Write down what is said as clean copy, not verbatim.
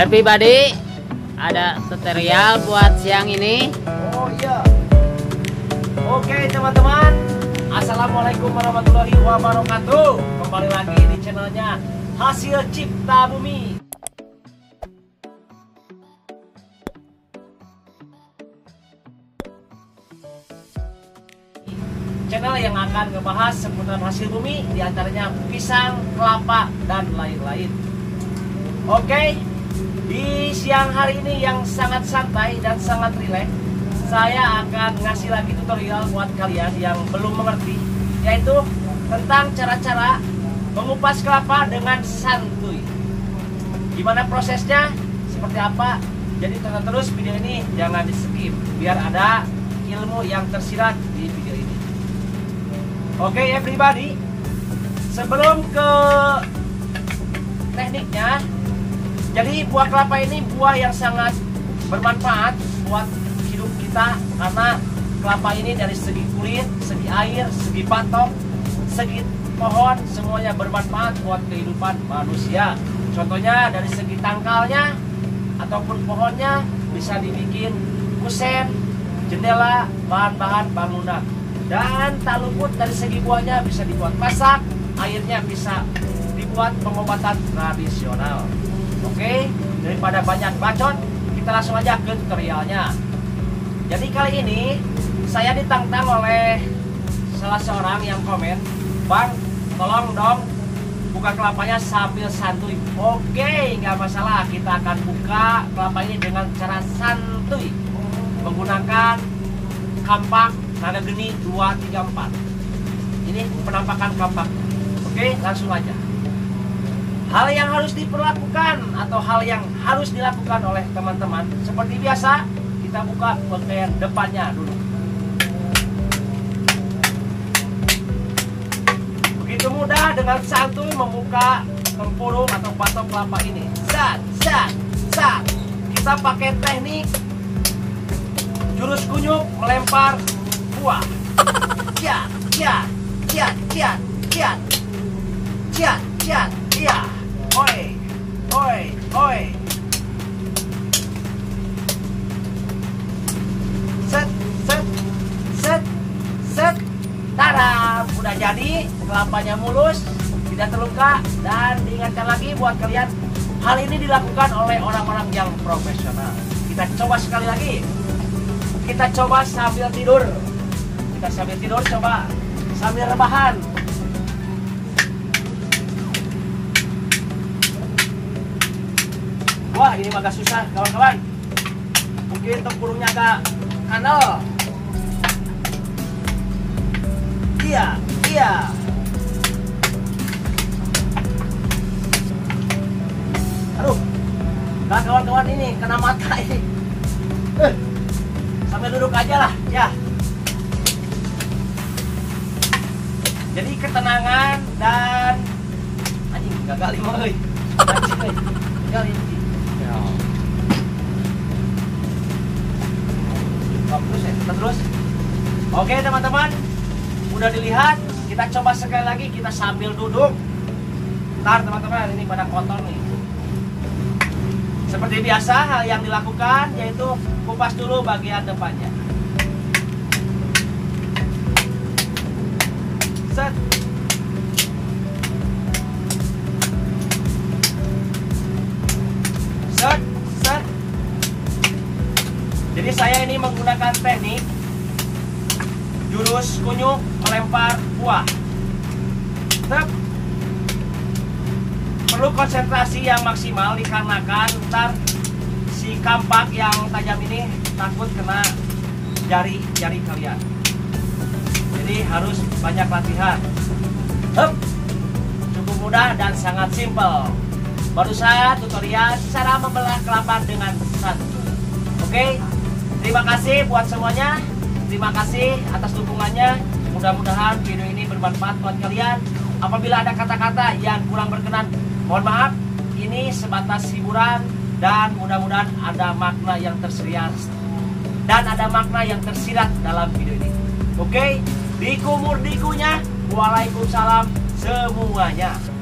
Everybody, ada tutorial buat siang ini. Oh iya. Oke teman-teman, assalamualaikum warahmatullahi wabarakatuh. Kembali lagi di channelnya Hasil Cipta Bumi. Channel yang akan ngebahas seputar hasil bumi, diantaranya pisang, kelapa, dan lain-lain. Oke, di siang hari ini yang sangat santai dan sangat rileks, saya akan ngasih lagi tutorial buat kalian yang belum mengerti, yaitu tentang cara-cara mengupas kelapa dengan santuy. Gimana prosesnya, seperti apa? Jadi tonton terus video ini, jangan di skip, biar ada ilmu yang tersirat di video ini. Oke, everybody, sebelum ke tekniknya, jadi buah kelapa ini buah yang sangat bermanfaat buat hidup kita, karena kelapa ini dari segi kulit, segi air, segi patok, segi pohon, semuanya bermanfaat buat kehidupan manusia. Contohnya dari segi tangkalnya ataupun pohonnya bisa dibikin kusen, jendela, bahan-bahan bangunan. Dan tak luput dari segi buahnya bisa dibuat masak, airnya bisa dibuat pengobatan tradisional. Oke, daripada banyak bacot, kita langsung aja ke tutorialnya. Jadi kali ini saya ditantang oleh salah seorang yang komen, "Bang, tolong dong buka kelapanya sambil santuy." Oke, nggak masalah, kita akan buka kelapa ini dengan cara santuy menggunakan kampak nada geni 234. Ini penampakan kampak. Oke, langsung aja. Hal yang harus diperlakukan atau hal yang harus dilakukan oleh teman-teman, seperti biasa, kita buka bagian depannya dulu. Begitu mudah dengan santuy membuka tempurung atau patok kelapa ini. Zat, zat, zat. Kita pakai teknik jurus kunyuk melempar buah. Ciat, ciat, ciat, ciat, ciat, ciat, ciat, ciat. Oi, oi, oi. Set, set, set, set. Tadam, udah jadi, kelapanya mulus, tidak terluka. Dan diingatkan lagi buat kalian, hal ini dilakukan oleh orang-orang yang profesional. Kita coba sekali lagi. Kita coba sambil tidur. Kita sambil tidur, coba sambil rebahan. Wah, ini agak susah kawan-kawan. Mungkin tempurungnya agak kanal. Iya, iya. Aduh, nah kawan-kawan ini kena mata ini. Sambil duduk aja lah ya. Jadi ketenangan dan anjing gagal lima kali. Gagal ini. Ya. Terus. Oke teman-teman, udah dilihat. Kita coba sekali lagi, kita sambil duduk. Ntar teman-teman, ini pada kotor nih. Seperti biasa, hal yang dilakukan yaitu kupas dulu bagian depannya. Set. Set, set. Jadi saya ini menggunakan teknik jurus kunyuk melempar buah. Set. Perlu konsentrasi yang maksimal dikarenakan ntar si kampak yang tajam ini takut kena jari-jari kalian. Jadi harus banyak latihan. Hup. Cukup mudah dan sangat simpel. Baru saya tutorial cara membelah kelapa dengan santuy. Oke, terima kasih buat semuanya. Terima kasih atas dukungannya. Mudah-mudahan video ini bermanfaat buat kalian. Apabila ada kata-kata yang kurang berkenan, mohon maaf. Ini sebatas hiburan dan mudah-mudahan ada makna yang tersirat dalam video ini. Oke. Dikumur dikunya, waalaikumsalam semuanya.